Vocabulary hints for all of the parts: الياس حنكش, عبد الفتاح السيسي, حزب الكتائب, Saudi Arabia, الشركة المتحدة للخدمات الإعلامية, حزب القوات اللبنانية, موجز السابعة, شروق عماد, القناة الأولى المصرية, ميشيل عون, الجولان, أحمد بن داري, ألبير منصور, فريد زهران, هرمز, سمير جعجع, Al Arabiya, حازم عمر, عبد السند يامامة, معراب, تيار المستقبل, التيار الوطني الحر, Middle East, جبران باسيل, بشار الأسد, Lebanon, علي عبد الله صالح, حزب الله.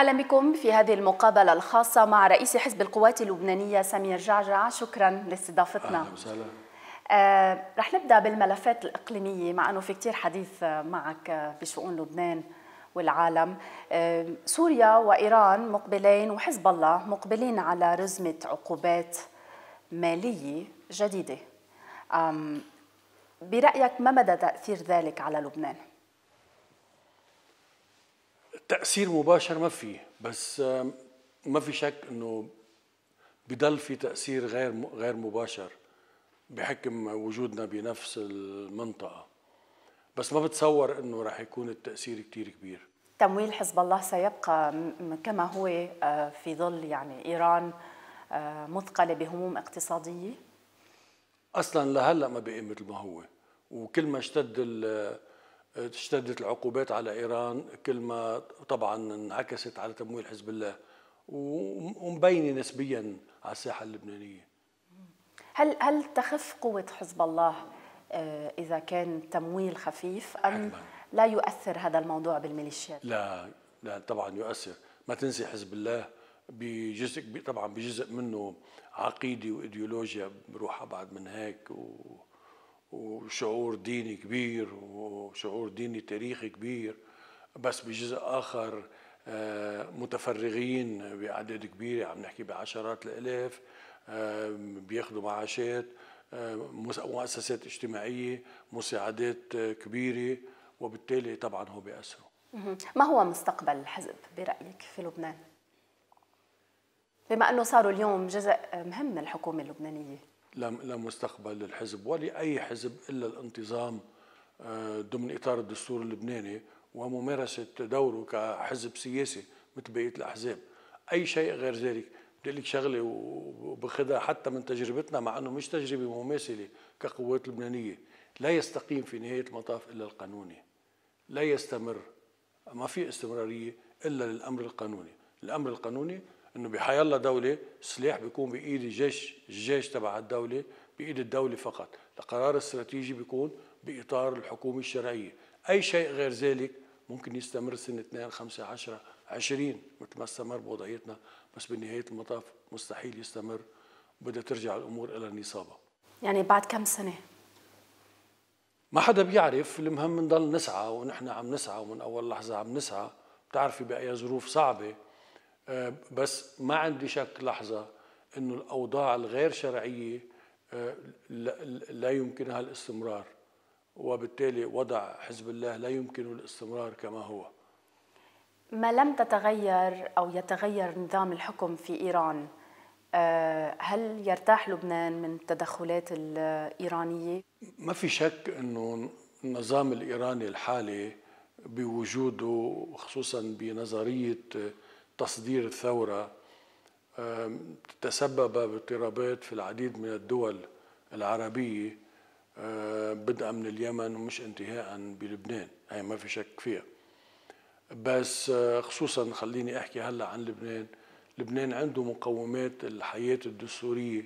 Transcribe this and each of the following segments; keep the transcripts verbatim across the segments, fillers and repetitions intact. أهلا بكم في هذه المقابلة الخاصة مع رئيس حزب القوات اللبنانية سمير جعجع. شكرا لاستضافتنا. أهلا وسهلا. آه رح نبدأ بالملفات الإقليمية، مع أنه في كتير حديث معك بشؤون لبنان والعالم. آه سوريا وإيران مقبلين وحزب الله مقبلين على رزمة عقوبات مالية جديدة، برأيك ما مدى تأثير ذلك على لبنان؟ تأثير مباشر ما فيه، بس ما في شك انه بضل في تأثير غير غير مباشر بحكم وجودنا بنفس المنطقة، بس ما بتصور انه راح يكون التأثير كتير كبير. تمويل حزب الله سيبقى كما هو في ظل يعني إيران مثقلة بهموم اقتصادية؟ أصلاً لهلأ ما بقي مثل ما هو، وكل ما اشتد اشتدت العقوبات على إيران كل ما طبعاً انعكست على تمويل حزب الله، ومبينة نسبياً على الساحة اللبنانية. هل هل تخف قوة حزب الله إذا كان تمويل خفيف أم لا يؤثر هذا الموضوع بالميليشيات؟ لا لا طبعاً يؤثر، ما تنسي حزب الله بجزء طبعا بجزء منه عقيدي وايديولوجيا بروح ابعد من هيك، و... وشعور ديني كبير وشعور ديني تاريخي كبير، بس بجزء اخر متفرغين باعداد كبيره، عم نحكي بعشرات الالاف بياخذوا معاشات، مؤسسات اجتماعيه، مساعدات كبيره، وبالتالي طبعا هو بيأثروا. ما هو مستقبل الحزب برايك في لبنان؟ بما أنه صاروا اليوم جزء مهم من الحكومة اللبنانية. لا لا مستقبل للحزب ولأي حزب إلا الانتظام ضمن إطار الدستور اللبناني وممارسة دوره كحزب سياسي مثل بقية الأحزاب. أي شيء غير ذلك، بدي أقول لك شغلة وباخذها حتى من تجربتنا مع أنه مش تجربة مماثلة كقوات لبنانية، لا يستقيم في نهاية المطاف إلا القانوني، لا يستمر، ما في استمرارية إلا للأمر القانوني. الأمر القانوني انه بحيالله دولة، السلاح بيكون بايد الجيش، الجيش تبع الدولة بايد الدولة فقط، القرار الاستراتيجي بيكون باطار الحكومة الشرعية، اي شيء غير ذلك ممكن يستمر سنة اثنين خمسة عشرة عشرين مثل ما استمر بوضعيتنا، بس بنهاية المطاف مستحيل يستمر، بدها ترجع الامور الى نصابها. يعني بعد كم سنة؟ ما حدا بيعرف، المهم نضل نسعى، ونحن عم نسعى ومن اول لحظة عم نسعى، بتعرفي باي ظروف صعبة، بس ما عندي شك لحظة أنه الأوضاع الغير شرعية لا يمكنها الاستمرار، وبالتالي وضع حزب الله لا يمكنه الاستمرار كما هو. ما لم تتغير أو يتغير نظام الحكم في إيران، هل يرتاح لبنان من التدخلات الإيرانية؟ ما في شك أنه النظام الإيراني الحالي بوجوده، خصوصاً بنظرية تصدير الثورة، تسبب باضطرابات في العديد من الدول العربية بدءا من اليمن ومش انتهاء بلبنان، هي ما في شك فيها، بس خصوصا خليني احكي هلا عن لبنان. لبنان عنده مقومات الحياة الدستورية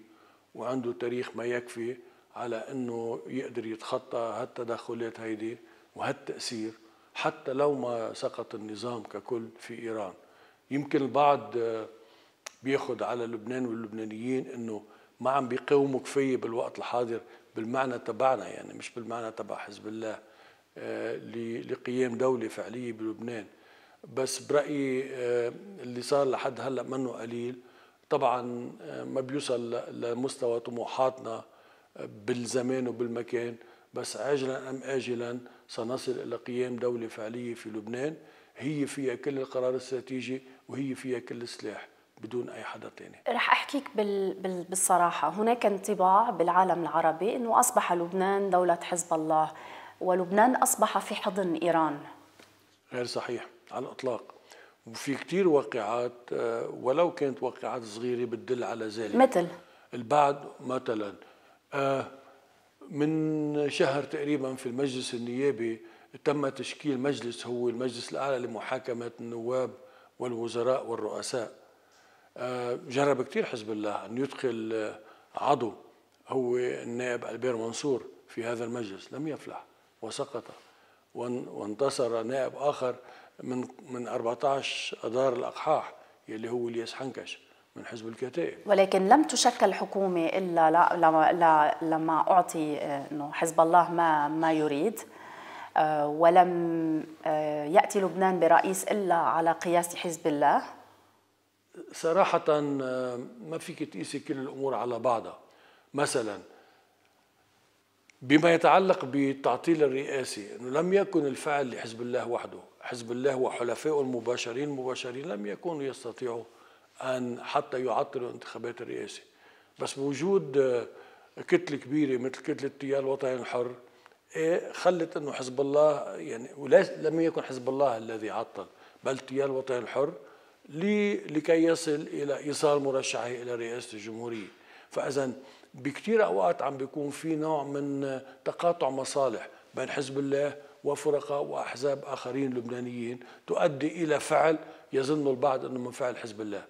وعنده تاريخ ما يكفي على انه يقدر يتخطى هالتدخلات هيدي وهالتأثير حتى لو ما سقط النظام ككل في إيران. يمكن البعض بياخد على لبنان واللبنانيين انه ما عم بيقاوموا كفايه بالوقت الحاضر بالمعنى تبعنا، يعني مش بالمعنى تبع حزب الله، لقيام دوله فعليه بلبنان، بس برايي اللي صار لحد هلا منه قليل، طبعا ما بيوصل لمستوى طموحاتنا بالزمان وبالمكان، بس عاجلا ام اجلا سنصل الى قيام دوله فعليه في لبنان، هي فيها كل القرار الاستراتيجي وهي فيها كل السلاح بدون أي حدا تاني. رح أحكيك بال... بال... بالصراحة، هناك انطباع بالعالم العربي أنه أصبح لبنان دولة حزب الله ولبنان أصبح في حضن إيران. غير صحيح على الإطلاق، وفي كتير واقعات ولو كانت واقعات صغيرة بتدل على ذلك. مثل؟ البعض مثلا من شهر تقريبا في المجلس النيابي تم تشكيل مجلس، هو المجلس الأعلى لمحاكمة النواب والوزراء والرؤساء. جرب كثير حزب الله أن يدخل عضو هو النائب ألبير منصور في هذا المجلس، لم يفلح وسقط، وانتصر نائب آخر من من أربعة عشر أدار الأقحاح يلي هو الياس حنكش من حزب الكتائب. ولكن لم تشكل حكومة إلا لا لا لا لما أعطي إنه حزب الله ما ما يريد، ولم يأتي لبنان برئيس إلا على قياس حزب الله. صراحة ما فيك تقيسي كل الأمور على بعضها. مثلا بما يتعلق بتعطيل الرئاسي، أنه لم يكن الفعل لحزب الله وحده، حزب الله وحلفائه المباشرين مباشرين لم يكونوا يستطيعوا أن حتى يعطلوا انتخابات الرئاسة، بس بوجود كتلة كبيرة مثل كتلة التيار الوطني الحر خلت أنه حزب الله يعني، ولم يكن حزب الله الذي عطل بل التيار الوطني الحر لكي يصل إلى إيصال مرشحه إلى رئاسة الجمهورية. فإذا بكثير أوقات عم بيكون في نوع من تقاطع مصالح بين حزب الله وفرقاء وأحزاب آخرين لبنانيين تؤدي إلى فعل يظن البعض أنه من فعل حزب الله،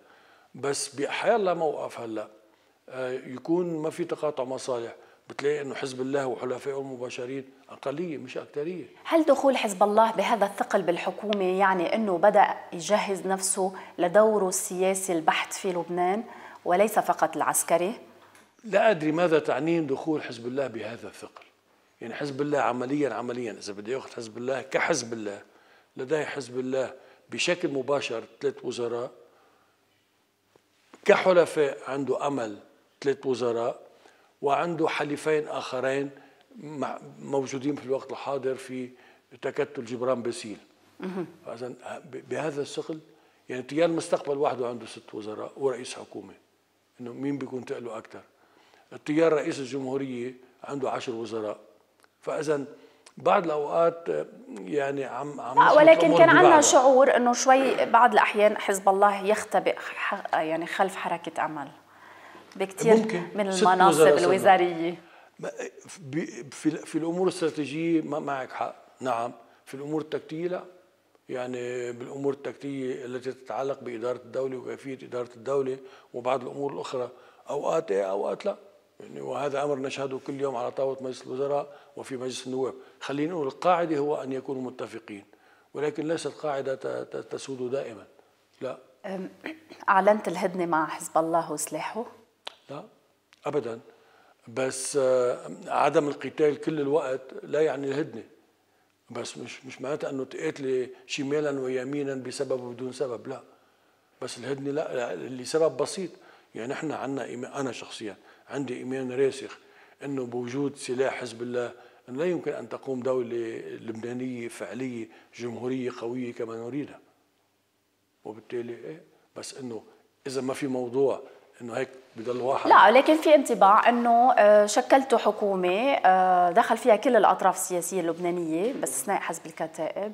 بس بأحيان لا موقف هلا يكون ما في تقاطع مصالح، بتلاقي انه حزب الله وحلفائه المباشرين اقليه مش اكثريه. هل دخول حزب الله بهذا الثقل بالحكومه يعني انه بدا يجهز نفسه لدوره السياسي البحت في لبنان وليس فقط العسكري؟ لا ادري ماذا تعنين دخول حزب الله بهذا الثقل. يعني حزب الله عمليا عمليا اذا بدي ياخذ حزب الله كحزب الله، لديه حزب الله بشكل مباشر ثلاث وزراء، كحلفاء عنده امل ثلاث وزراء، وعنده حليفين آخرين موجودين في الوقت الحاضر في تكتل جبران باسيل. فإذا بهذا الثقل يعني تيار المستقبل وحده عنده ست وزراء ورئيس حكومة، إنه مين بيكون تقله أكثر؟ التيار رئيس الجمهورية عنده عشر وزراء. فإذا بعض الأوقات يعني عم عم لا، ولكن كان عندنا شعور إنه شوي بعض الأحيان حزب الله يختبئ يعني خلف حركة أمل بكثير من المناصب الوزاريه. في في الامور الاستراتيجيه معك حق، نعم. في الامور التكتيكيه لا، يعني بالامور التكتيكيه التي تتعلق باداره الدوله وكيفيه اداره الدوله وبعض الامور الاخرى اوقات ايه اوقات لا، يعني وهذا امر نشهده كل يوم على طاوله مجلس الوزراء وفي مجلس النواب. خلينا نقول القاعده هو ان يكونوا متفقين، ولكن ليست القاعده تسود دائما، لا. اعلنت الهدنه مع حزب الله وسلاحه؟ لا أبداً، بس عدم القتال كل الوقت لا يعني الهدنة، بس مش مش معناتها أنه تقاتلي شمالاً ويميناً بسبب وبدون سبب، لا. بس الهدنة لا، لسبب بسيط. يعني نحن عندنا، أنا شخصياً عندي إيمان راسخ أنه بوجود سلاح حزب الله أنه لا يمكن أن تقوم دولة لبنانية فعلية جمهورية قوية كما نريدها، وبالتالي إيه، بس أنه إذا ما في موضوع انه هيك بضل واحد. لا، لكن في انطباع انه شكلتوا حكومه دخل فيها كل الاطراف السياسيه اللبنانيه باستثناء حزب الكتائب،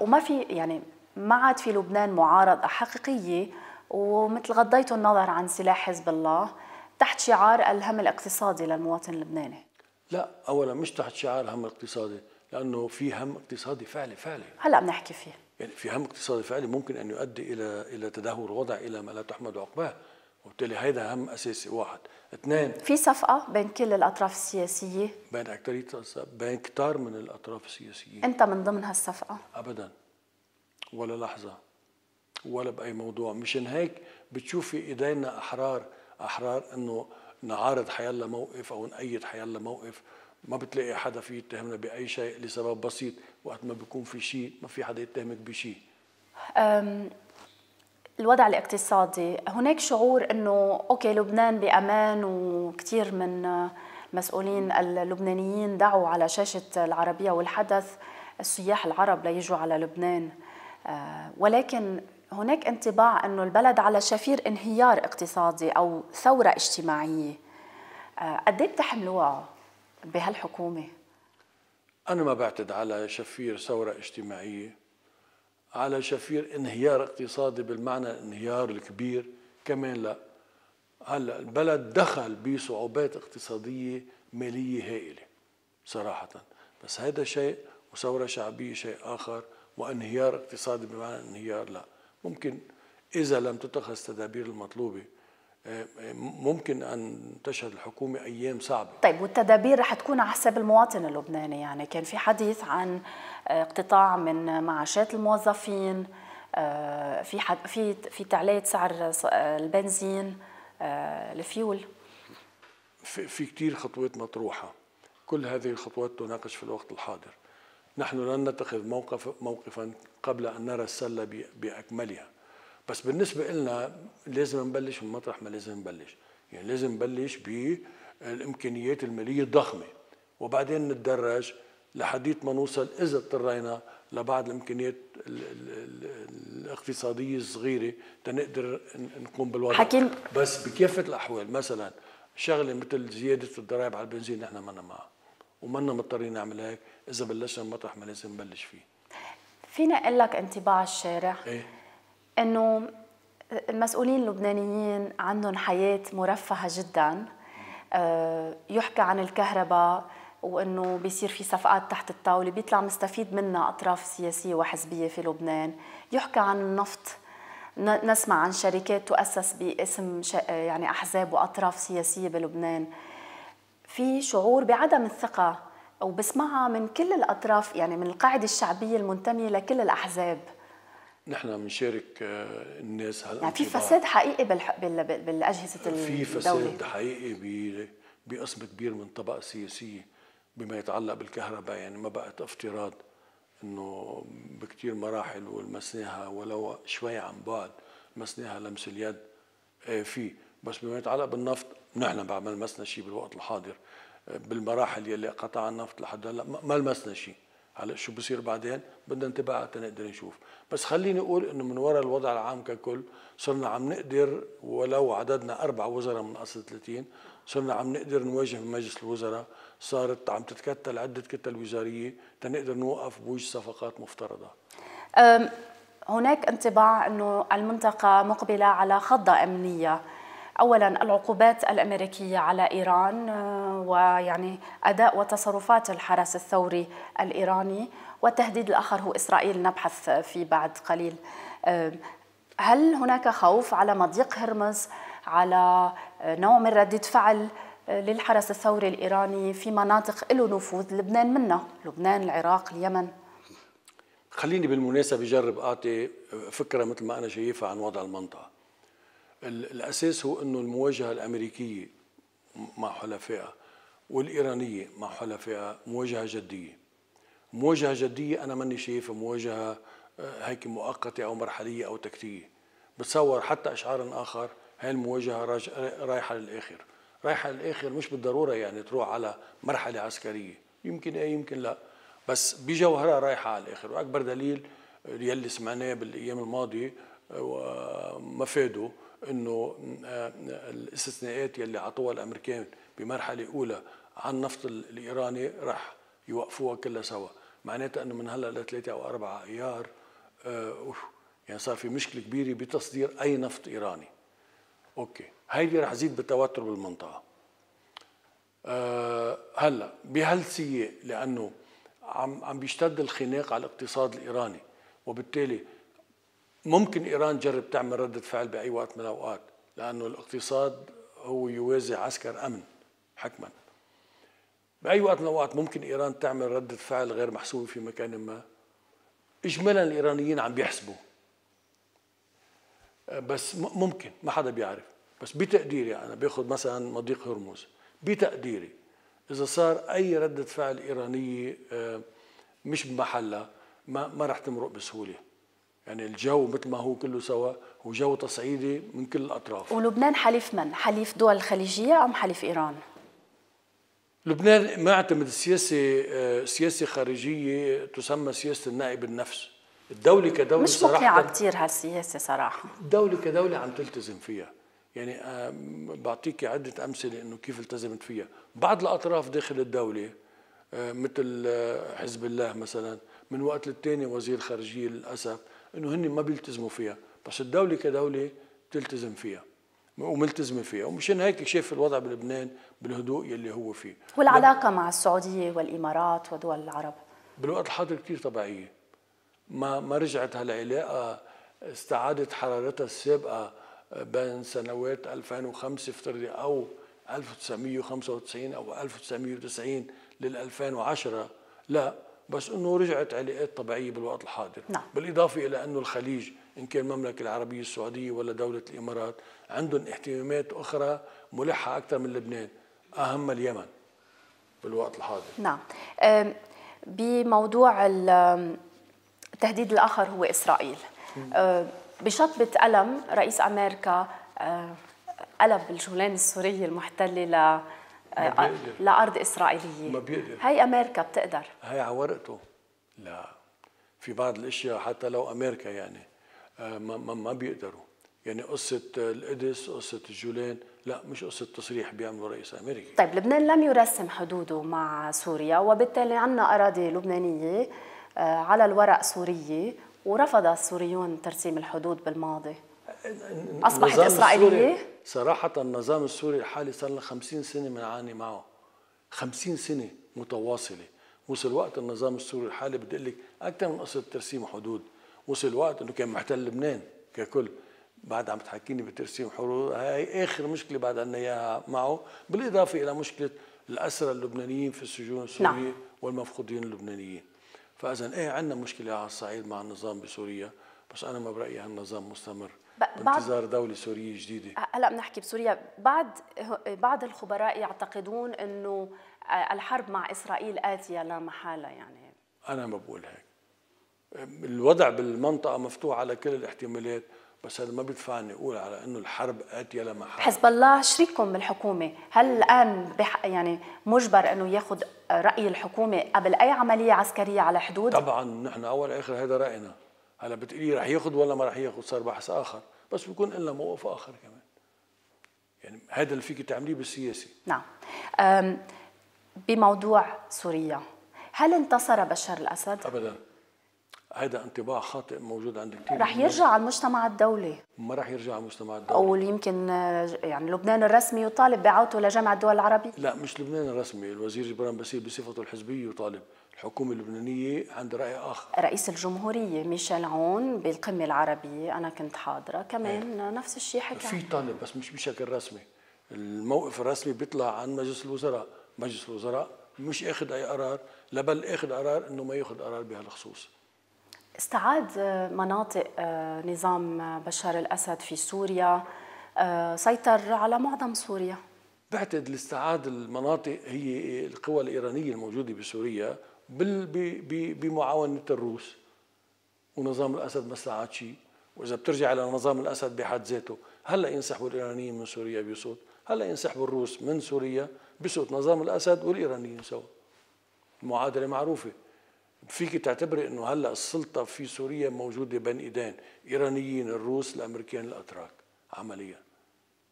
وما في يعني ما عاد في لبنان معارضه حقيقيه، ومثل غضيتوا النظر عن سلاح حزب الله تحت شعار الهم الاقتصادي للمواطن اللبناني. لا، اولا مش تحت شعار هم اقتصادي، لانه في هم اقتصادي فعلي فعلي هلا بنحكي فيه، يعني في هم اقتصادي فعلي ممكن ان يؤدي الى الى تدهور وضع الى ما لا تحمد عقباه، وبالتالي هيدا هم اساسي واحد. اثنين، في صفقه بين كل الاطراف السياسيه، بين اكثريه بين كتار من الاطراف السياسيه. انت من ضمن هالصفقه؟ ابدا، ولا لحظه، ولا باي موضوع. مشان هيك بتشوفي ايدينا احرار احرار انه نعارض حيالله موقف او نأيد حيالله موقف، ما بتلاقي حدا في يتهمنا باي شيء لسبب بسيط. وقت ما بيكون في شيء ما في حدا يتهمك بشيء. الوضع الاقتصادي، هناك شعور انه اوكي لبنان بامان، وكثير من مسؤولين اللبنانيين دعوا على شاشه العربيه والحدث السياح العرب ليجوا على لبنان، ولكن هناك انطباع انه البلد على شفير انهيار اقتصادي او ثوره اجتماعيه. قد ايه بتحملوها بهالحكومه؟ أنا ما بعتد على شفير ثورة اجتماعية، على شفير انهيار اقتصادي بالمعنى الانهيار الكبير كمان لا. هلا البلد دخل بصعوبات اقتصادية مالية هائلة صراحة، بس هذا شيء وثورة شعبية شيء آخر، وانهيار اقتصادي بمعنى انهيار لا. ممكن إذا لم تتخذ التدابير المطلوبة ممكن أن تشهد الحكومة أيام صعبة. طيب والتدابير رح تكون على حساب المواطن اللبناني، يعني كان في حديث عن اقتطاع من معاشات الموظفين، في حد في في تعلية سعر البنزين، الفيول، في في كثير خطوات مطروحة. كل هذه الخطوات تناقش في الوقت الحاضر. نحن لن نتخذ موقف موقفا قبل أن نرى السلة بأكملها. بس بالنسبة لنا لازم نبلش من مطرح ما لازم نبلش، يعني لازم نبلش بالإمكانيات المالية الضخمة وبعدين نتدرج لحديت ما نوصل إذا اضطرينا لبعض الإمكانيات الاقتصادية الصغيرة تنقدر نقوم بالوضع. حكيم، بس بكافة الأحوال مثلا شغلة مثل زيادة الضرائب على البنزين نحن مانا معها ومانا مضطرين نعمل هيك إذا بلشنا من مطرح ما لازم نبلش فيه. فينا أقول لك انطباع الشارع؟ إيه؟ إنه المسؤولين اللبنانيين عندهم حياة مرفهة جدا، يحكى عن الكهرباء وإنه بيصير في صفقات تحت الطاولة بيطلع مستفيد منها أطراف سياسية وحزبية في لبنان، يحكى عن النفط، نسمع عن شركات تؤسس باسم يعني أحزاب وأطراف سياسية بلبنان. في شعور بعدم الثقة وبسمعها من كل الأطراف، يعني من القاعدة الشعبية المنتمية لكل الأحزاب. نحن بنشارك الناس هلا يعني في فساد حقيقي بالأجهزة الدولية، في فساد حقيقي بقسم كبير من الطبقة السياسية بما يتعلق بالكهرباء. يعني ما بقت افتراض، انه بكثير مراحل ولمسناها ولو شوي عن بعد، مسناها لمس اليد فيه. بس بما يتعلق بالنفط نحن ما لمسنا شيء بالوقت الحاضر، بالمراحل يلي قطع النفط لحد هلا ما لمسنا شيء. هلا شو بصير بعدين بدنا انتباه تنقدر نشوف. بس خليني اقول انه من وراء الوضع العام ككل صرنا عم نقدر، ولو عددنا اربع وزراء من اصل ثلاثين، صرنا عم نقدر نواجه بمجلس الوزراء. صارت عم تتكتل عده كتل وزاريه تنقدر نوقف بوجه صفقات مفترضه. هناك انطباع انه المنطقه مقبله على خضه امنيه، اولا العقوبات الامريكيه على ايران ويعني اداء وتصرفات الحرس الثوري الايراني، والتهديد الاخر هو اسرائيل نبحث فيه بعد قليل. هل هناك خوف على مضيق هرمز، على نوع من ردة فعل للحرس الثوري الإيراني في مناطق له نفوذ لبنان منها، لبنان، العراق، اليمن؟ خليني بالمناسبة جرب أعطي فكرة مثل ما أنا شايفها عن وضع المنطقة. الأساس هو أنه المواجهة الأمريكية مع حلفائها والإيرانية مع حلفائها مواجهة جدية. مواجهة جدية أنا ماني شايفها مواجهة هيك مؤقتة أو مرحلية أو تكتيكية. بتصور حتى إشعار آخر هاي المواجهة راج... رايحة للآخر، رايحة للآخر مش بالضرورة يعني تروح على مرحلة عسكرية، يمكن ايه يمكن لا، بس بجوهرها رايحة على الآخر. وأكبر دليل يلي سمعناه بالأيام الماضية ومفاده إنه الاستثناءات يلي عطوها الأمريكان بمرحلة أولى عن النفط الإيراني راح يوقفوها كلها سوا، معناتها إنه من هلا لثلاثة أو أربعة أيار يعني صار في مشكلة كبيرة بتصدير أي نفط إيراني. اوكي، هيدي رح تزيد بالتوتر بالمنطقه. أه هلا بهالسياق لانه عم عم بيشتد الخناق على الاقتصاد الايراني، وبالتالي ممكن ايران تجرب تعمل رده فعل باي وقت من الاوقات، لانه الاقتصاد هو يوازي عسكر امن حكما. باي وقت من الاوقات ممكن ايران تعمل رده فعل غير محسوبه في مكان ما. اجمالا الايرانيين عم بيحسبوا، بس ممكن ما حدا بيعرف، بس بتقديري انا باخذ مثلا مضيق هرمز، بتقديري اذا صار اي رده فعل ايرانيه مش بمحلها ما ما رح تمرق بسهوله. يعني الجو مثل ما هو كله سوا هو جو تصعيدي من كل الاطراف. ولبنان حليف من؟ حليف دول الخليجيه ام حليف ايران؟ لبنان ما اعتمد سياسه سياسه خارجيه تسمى سياسه النائي بالنفس. الدولة كدولة مش مقنعة كثير هالسياسة صراحة. الدولة كدولة عم تلتزم فيها، يعني بعطيك عدة أمثلة إنه كيف التزمت فيها. بعض الأطراف داخل الدولة مثل حزب الله مثلا من وقت للتاني وزير خارجية للأسف إنه هن ما بيلتزموا فيها، بس الدولة كدولة بتلتزم فيها وملتزمة فيها، ومشان هيك شايف الوضع بلبنان بالهدوء يلي هو فيه. والعلاقة مع السعودية والإمارات ودول العرب بالوقت الحاضر كثير طبيعية. ما ما رجعت هالعلاقه استعادت حرارتها السابقه بين سنوات ألفين وخمسة افترضي أو ألف وتسعمئة وخمسة وتسعين أو ألف وتسعمئة وتسعين لل ألفين وعشرة، لا، بس أنه رجعت علاقات طبيعية بالوقت الحاضر. نعم. بالإضافة إلى أنه الخليج إن كان المملكة العربية السعودية ولا دولة الإمارات عندهم اهتمامات أخرى ملحة أكثر من لبنان، أهم اليمن بالوقت الحاضر. نعم. بموضوع التهديد الآخر هو إسرائيل، بشطبة قلم رئيس أمريكا قلب الجولان السوري المحتلة لأرض إسرائيلية. ما بيقدر. هي أمريكا بتقدر. هي عورقته. لا، في بعض الأشياء حتى لو أمريكا يعني ما ما بيقدروا، يعني قصة القدس، قصة الجولان، لا مش قصة تصريح بيعمله رئيس أمريكي. طيب لبنان لم يرسم حدوده مع سوريا، وبالتالي عندنا أراضي لبنانية على الورق سورية، ورفض السوريون ترسيم الحدود بالماضي. أصبحت إسرائيلية؟ صراحة النظام السوري الحالي صار له خمسين سنة بنعاني معه، خمسين سنة متواصلة. وصل وقت النظام السوري الحالي بدي أقول لك أكثر من قصة ترسيم حدود، وصل وقت إنه كان محتل لبنان ككل. بعد عم تحكيني بترسيم حدود، هاي آخر مشكلة بعد عنا إياها معه، بالإضافة إلى مشكلة الأسرى اللبنانيين في السجون السورية. نعم. والمفقودين اللبنانيين. فإذا إيه عندنا مشكلة على الصعيد مع النظام بسوريا، بس أنا ما برأيي هالنظام مستمر. بانتظار دولة سورية جديدة. هلا بنحكي بسوريا، بعض بعض الخبراء يعتقدون إنه الحرب مع إسرائيل آتية لا محالة يعني. أنا ما بقول هيك. الوضع بالمنطقة مفتوح على كل الاحتمالات، بس هذا ما بيدفعني أقول على إنه الحرب آتية لا محالة. حزب الله شريككم بالحكومة، هل الآن يعني مجبر إنه ياخذ رأي الحكومة قبل أي عملية عسكرية على حدود؟ طبعاً نحن أول آخر هذا رأينا. هلا بتقولي رح ياخذ ولا ما رح ياخذ، صار بحث اخر، بس بيكون إلا موقف اخر كمان. يعني هذا اللي فيك تعمليه بالسياسي. نعم. بموضوع سوريا، هل انتصر بشار الاسد؟ ابدا. هذا انطباع خاطئ موجود عند كثير. رح يرجع على المجتمع الدولي. ما رح يرجع على المجتمع الدولي. او يمكن يعني لبنان الرسمي يطالب بعودته لجامعة الدول العربية؟ لا، مش لبنان الرسمي، الوزير جبران باسيل بصفته الحزبية يطالب. الحكومة اللبنانية عند رأي آخر. رئيس الجمهورية ميشيل عون بالقمة العربية، أنا كنت حاضرة كمان، هي. نفس الشيء حكى في طالب، بس مش بشكل رسمي. الموقف الرسمي بيطلع عن مجلس الوزراء، مجلس الوزراء مش آخذ أي قرار، لا بل آخذ قرار إنه ما ياخذ قرار بهالخصوص. استعاد مناطق نظام بشار الأسد في سوريا، سيطر على معظم سوريا. بعتقد الاستعاد المناطق هي القوى الإيرانية الموجودة بسوريا بمعاونة الروس، ونظام الأسد ما استعاد شيء. وإذا بترجع إلى نظام الأسد بحد ذاته، هلا ينسحبوا الإيرانيين من سوريا بصوت، هلا ينسحبوا الروس من سوريا بصوت، نظام الأسد والإيرانيين سوا. المعادلة معروفة. فيك تعتبري إنه هلا السلطة في سوريا موجودة بين إيدين، إيرانيين، الروس، الأمريكان، الأتراك عمليا.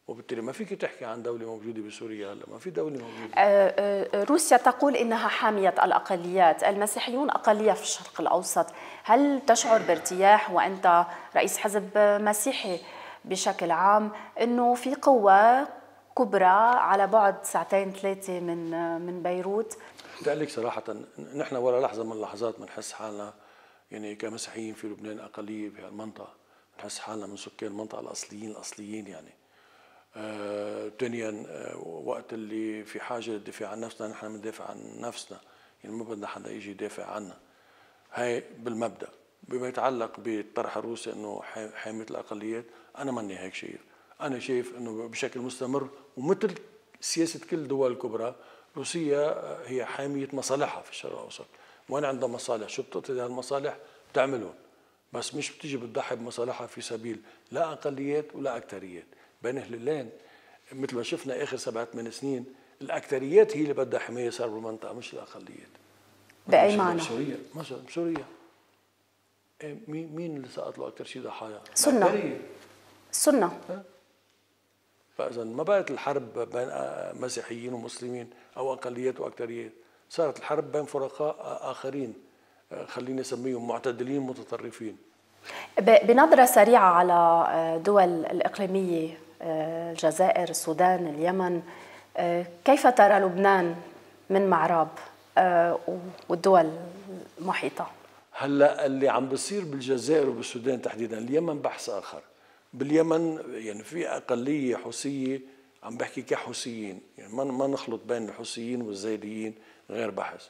وبالتالي ما فيك تحكي عن دولة موجودة بسوريا، هلا ما في دولة موجودة. آه آه روسيا تقول انها حامية الاقليات، المسيحيون اقلية في الشرق الاوسط، هل تشعر بارتياح وانت رئيس حزب مسيحي بشكل عام انه في قوة كبرى على بعد ساعتين ثلاثة من من بيروت؟ بدي اقول لك صراحة، نحن ولا لحظة من اللحظات بنحس حالنا يعني كمسيحيين في لبنان اقلية بهالمنطقة، بنحس حالنا من سكان المنطقة الاصليين الاصليين يعني. آه، ثانيا آه، وقت اللي في حاجه للدفاع عن نفسنا نحن بندافع عن نفسنا، يعني ما بدنا حدا يجي يدافع عنا. هاي بالمبدا. بما يتعلق بالطرح الروسي انه حاميه الاقليات، انا ماني هيك شايف، انا شايف انه بشكل مستمر ومثل سياسه كل الدول الكبرى روسيا هي حاميه مصالحها في الشرق الاوسط، وين عندها مصالح شو بتقتضي هالمصالح بتعملهم، بس مش بتيجي بتضحي بمصالحها في سبيل لا اقليات ولا اكثريات. بين هلالين مثل ما شفنا اخر سبعة ثمان سنين، الاكثريات هي اللي بدها حمايه صار بالمنطقه مش الاقليات. باي معنى؟ سوريا مثلا، سوريا مين مين اللي سقط له اكثر شيء ضحايا؟ سنه سنه. فاذا ما بقت الحرب بين مسيحيين ومسلمين او اقليات واكثريات، صارت الحرب بين فرقاء اخرين خليني اسميهم معتدلين متطرفين. بنظرة سريعة على دول الإقليمية، الجزائر، السودان، اليمن، كيف ترى لبنان من معراب والدول المحيطة؟ هلا اللي عم بصير بالجزائر وبالسودان تحديدا، اليمن بحث آخر، باليمن يعني في اقليه حوثيه، عم بحكي كحوثيين، يعني ما ما نخلط بين الحوثيين والزيديين غير بحث.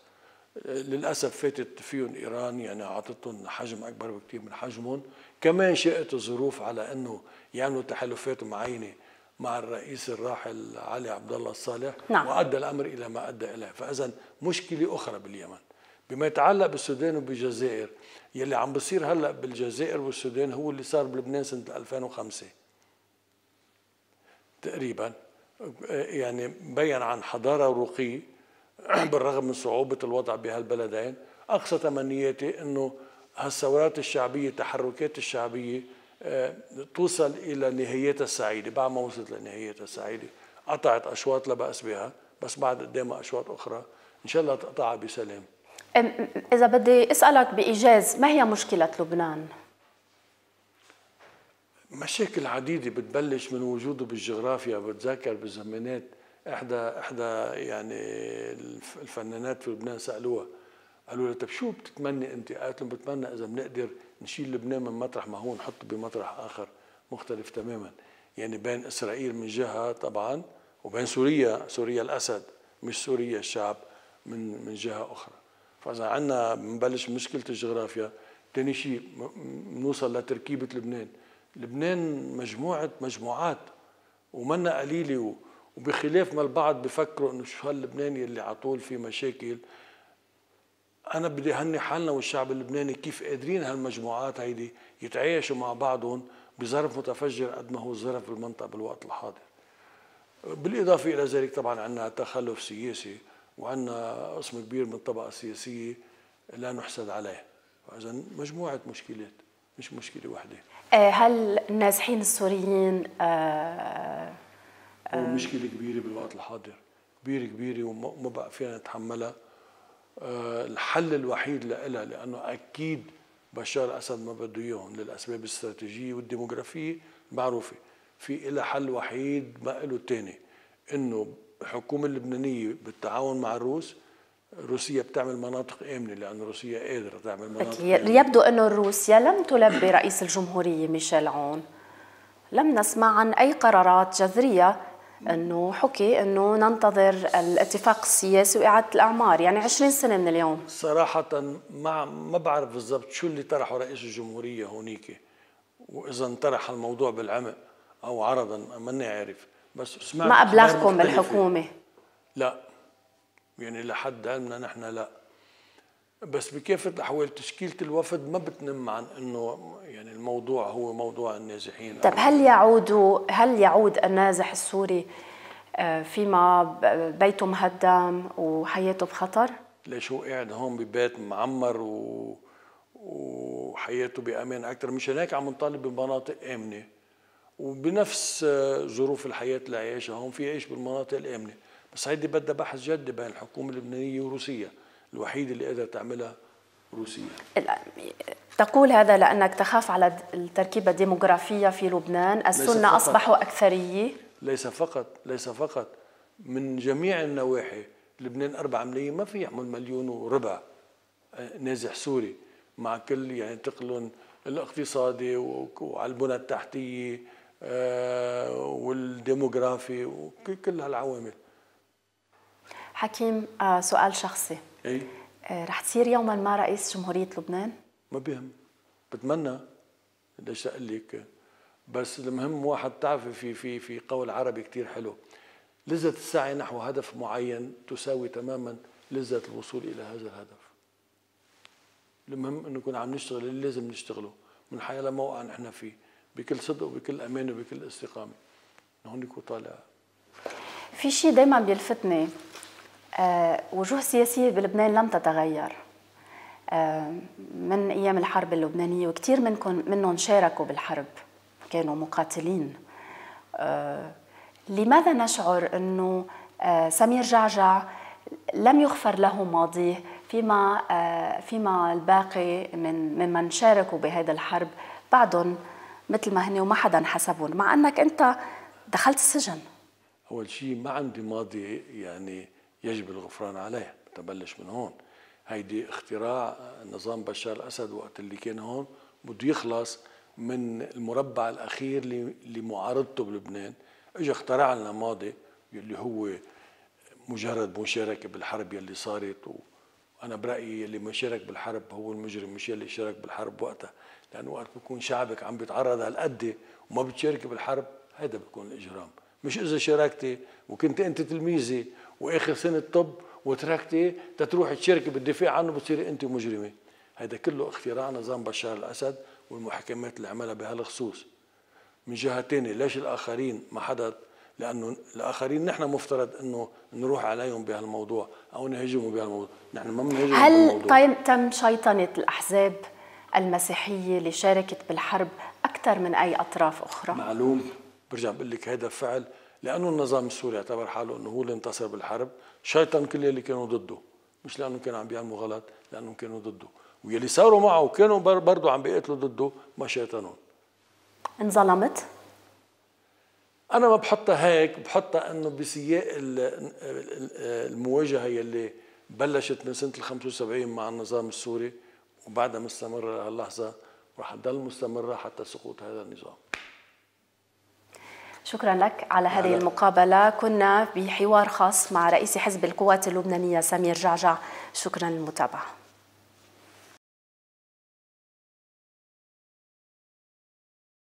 للاسف فاتت فيهم ايران، يعني اعطتهم حجم اكبر بكثير من حجمهم، كمان شاءت الظروف على انه يعملوا تحالفات معينه مع الرئيس الراحل علي عبد الله صالح، نعم. وادى الامر الى ما ادى اليه، فاذا مشكله اخرى باليمن. بما يتعلق بالسودان وبالجزائر، يلي عم بصير هلا بالجزائر والسودان هو اللي صار بلبنان سنه ألفين وخمسة تقريبا، يعني مبين عن حضاره رقي بالرغم من صعوبه الوضع بهالبلدين. اقصى تمنياتي انه هالثورات الشعبيه، التحركات الشعبيه توصل الى نهايتها السعيده، بعد ما وصلت لنهايتها السعيده قطعت اشواط لا باس بها، بس بعد قدامها اشواط اخرى ان شاء الله تقطعها بسلام. إذا بدي أسألك بإيجاز، ما هي مشكلة لبنان؟ مشاكل عديدة بتبلش من وجوده بالجغرافيا. بتذكر بالزمانات إحدى إحدى يعني الفنانات في لبنان سألوها، قالوا لها طيب شو بتتمني أنت؟ قالت لهم بتمنى إذا بنقدر نشيل لبنان من مطرح ما هو نحطه بمطرح آخر مختلف تماما، يعني بين إسرائيل من جهة طبعا وبين سوريا، سوريا الأسد مش سوريا الشعب، من من جهة أخرى. فإذا عندنا بنبلش مشكلة الجغرافيا. ثاني شيء بنوصل لتركيبة لبنان، لبنان مجموعة مجموعات ومنا قليلة، وبخلاف ما البعض بفكروا إنه شو هاللبنان يلي على طول في مشاكل. أنا بدي هني حالنا والشعب اللبناني كيف قادرين هالمجموعات هيدي يتعايشوا مع بعضهم بظرف متفجر قد ما هو الظرف بالمنطقة بالوقت الحاضر. بالإضافة إلى ذلك طبعاً عندنا تخلف سياسي، وعندنا قسم كبير من الطبقة السياسية لا نحسد عليه، فإذا مجموعة مشكلات مش مشكلة واحدة. هل النازحين السوريين آه آه مشكلة كبيرة بالوقت الحاضر، كبيرة كبيرة وما بقى فينا نتحملها. آه الحل الوحيد لها، لأنه أكيد بشار الأسد ما بده إياهم للأسباب الاستراتيجية والديموغرافية معروفة، في إلها حل وحيد ما له تاني، إنه الحكومة اللبنانية بالتعاون مع الروس، روسيا بتعمل مناطق آمنة، لأن روسيا قادرة تعمل مناطق آمنة. يبدو أنه روسيا لم تلبي رئيس الجمهورية ميشيل عون، لم نسمع عن أي قرارات جذرية، أنه حكي أنه ننتظر الاتفاق السياسي وإعادة الأعمار، يعني عشرين سنة من اليوم. صراحة ما ما بعرف بالضبط شو اللي طرحه رئيس الجمهورية هونيك، وإذا انطرح الموضوع بالعمق أو عرضا ماني عارف، بس ما أبلغكم بالحكومة؟ لا، يعني لحد علمنا نحن لا، بس بكافة الأحوال تشكيلة الوفد ما بتنم عن أنه يعني الموضوع هو موضوع النازحين. طيب هل يعود هل يعود النازح السوري فيما بيته مهدم وحياته بخطر؟ ليش هو قاعد هون ببيت معمر و... وحياته بأمان أكثر، مش هناك عم نطالب بمناطق آمنة، وبنفس ظروف الحياة اللي عايشها هون في عيش بالمناطق الآمنة. بس هيدي بدها بحث جدي بين الحكومة اللبنانية وروسيا، الوحيدة اللي قادرة تعملها روسيا. تقول هذا لأنك تخاف على التركيبة الديموغرافية في لبنان، السنة أصبحوا أكثرية؟ ليس فقط، ليس فقط، من جميع النواحي. لبنان أربعة ملايين، ما في يعمل مليون وربع نازح سوري، مع كل يعني تقلن الاقتصادي وعلى البنى التحتية والديموغرافي وكل هالعوامل. حكيم، سؤال شخصي، اي رح تصير يوما ما رئيس جمهورية لبنان؟ ما بهم، بتمنى، ليش اقول لك، بس المهم واحد تعرفي في في في قول عربي كثير حلو، لذة السعي نحو هدف معين تساوي تماما لذة الوصول الى هذا الهدف. المهم انه نكون عم نشتغل اللي لازم نشتغله من حي لموقع نحن فيه، بكل صدق وبكل أمان وبكل استقامة. هونيك وطالع. في شيء دائما بيلفتني، أه وجوه سياسية بلبنان لم تتغير أه من أيام الحرب اللبنانية، وكثير منكم منهم شاركوا بالحرب، كانوا مقاتلين. أه لماذا نشعر أنه أه سمير جعجع لم يغفر له ماضيه فيما أه فيما الباقي من ممن شاركوا بهذا الحرب بعدهم مثل ما هن وما حدا حسبهم، مع انك انت دخلت السجن؟ اول شيء ما عندي ماضي يعني يجب الغفران عليه، تبلش من هون. هيدي اختراع نظام بشار الاسد وقت اللي كان هون، بده يخلص من المربع الأخير لمعارضته بلبنان، اجى اخترع لنا ماضي اللي هو مجرد مشاركة بالحرب يلي صارت. وأنا برأيي اللي مشارك بالحرب هو المجرم، مش اللي شارك بالحرب وقتها، لأنه وقت بيكون شعبك عم بيتعرض هالقد وما بتشاركي بالحرب هذا بيكون الإجرام. مش إذا شاركتي وكنت أنت تلميذي وآخر سنة طب وتركتي تتروح تشاركي بالدفاع عنه بتصيري أنت مجرمة. هذا كله اختراع نظام بشار الأسد والمحاكمات اللي عملها بهالخصوص. من جهة تانية ليش الآخرين ما حدا؟ لأنه الآخرين نحن مفترض أنه نروح عليهم بهالموضوع أو نهاجموا بهالموضوع، نحن ما بنهاجم. هل طيب تم شيطنة الأحزاب المسيحية اللي شاركت بالحرب أكثر من أي أطراف أخرى؟ معلوم، برجع بقول لك هذا فعل لأنه النظام السوري اعتبر حاله أنه هو اللي انتصر بالحرب، شيطن كل اللي كانوا ضده، مش لأنه كانوا عم بيعملوا غلط، لأنهم كانوا ضده، واللي صاروا معه وكانوا برضه عم بيقتلوا ضده ما شيطنون. انظلمت؟ أنا ما بحطها هيك، بحطها أنه بسياق المواجهة يلي بلشت من سنة الخمسة وسبعين مع النظام السوري وبعدها مستمرة لهاللحظة ورح تضل مستمرة حتى سقوط هذا النظام. شكرا لك على هذه المقابلة، كنا بحوار خاص مع رئيس حزب القوات اللبنانية سمير جعجع، شكرا للمتابعة.